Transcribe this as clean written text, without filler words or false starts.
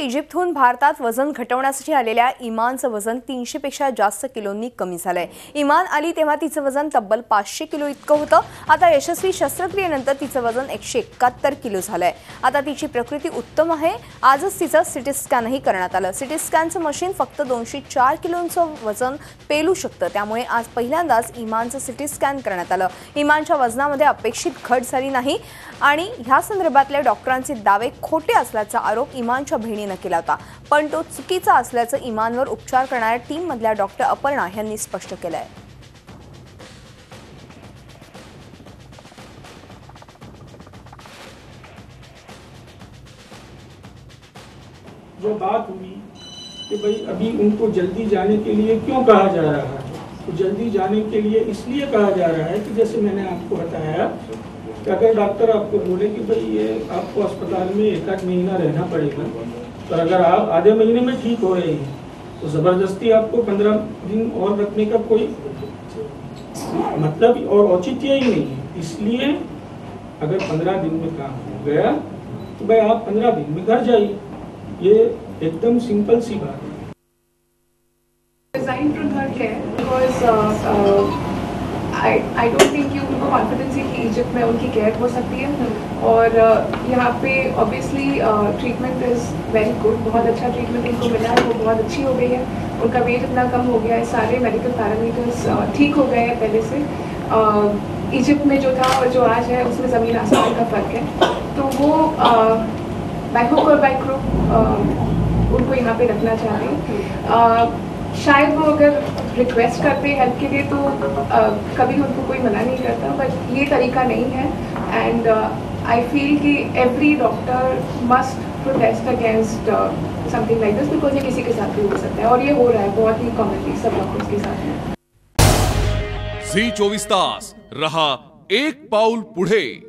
इजिप्तहून भारतात वजन घटवण्यासाठी आलेल्या इमानचं वजन 300 पेक्षा जास्त किलोंनी कमी झालंय। इमान आली तेव्हा तिचं वजन तब्बल 500 किलो इतकं होतं। आता यशस्वी शस्त्रक्रियेनंतर तिचं वजन 171 किलो झालंय। आता तिची प्रकृती उत्तम आहे। आजच तिचं सिटी स्कॅनही करण्यात आलं। सिटी स्कॅनचं मशीन फक्त 204 किलोंचं वजन पेलू शकतं, त्यामुळे आज पहिल्यांदाच इमानचं सिटी स्कॅन करण्यात आलं। इमानच्या वजनामध्ये अपेक्षित घट झाली नाही आणि ह्या संदर्भातल्या डॉक्टरांचे दावे खोटे असल्याचा आरोप इमानच्या बहिणीने केला होता, पण तो चुकीचा असल्याचं इमानवर उपचार करणाऱ्या टीम मधल्या डॉक्टर अपर्णा यांनी स्पष्ट केलंय। जो बात हुई कि भाई अभी उनको जल्दी जाने के लिए क्यों कहा जा रहा है, तो जल्दी जाने के लिए इसलिए कहा जा रहा है कि जैसे मैंने आपको बताया कि अगर डॉक्टर आपको बोले कि भाई ये आपको अस्पताल में एक आध महीना रहना पड़ेगा, तो अगर आप आधे महीने में ठीक हो रहे हैं तो ज़बरदस्ती आपको 15 दिन और रखने का कोई मतलब और औचित्य ही नहीं है। इसलिए अगर 15 दिन में काम हो गया तो भाई आप 15 दिन में घर जाइए, ये एकदम सिंपल सी बात है। Resign from her care because I don't think कि उनको कॉन्फिडेंस है कि इजिप्ट में उनकी केयर हो सकती है। और यहाँ पे obviously treatment is very good, बहुत अच्छा ट्रीटमेंट उनको मिला है, वो बहुत अच्छी हो गई है। उनका वेट इतना कम हो गया है, सारे मेडिकल पैरामीटर्स ठीक हो गए हैं पहले से। इजिप्ट में जो था और जो आज है उसमें ज़मीन आसमान का फ़र्क है, तो वो बाय हुक और बाय क्रूक उनको यहाँ पे रखना चाह रही हूँ। शायद वो अगर रिक्वेस्ट करते हेल्प के लिए तो कभी उनको कोई मना नहीं करता, बट ये तरीका नहीं है। एंड आई फील कि every doctor must protest against something like this, because ये किसी के साथ भी हो सकता है और ये हो रहा है बहुत ही कॉमनली सब डॉक्टर्स के साथ। Z24 तास रहा एक पाऊल पुढे।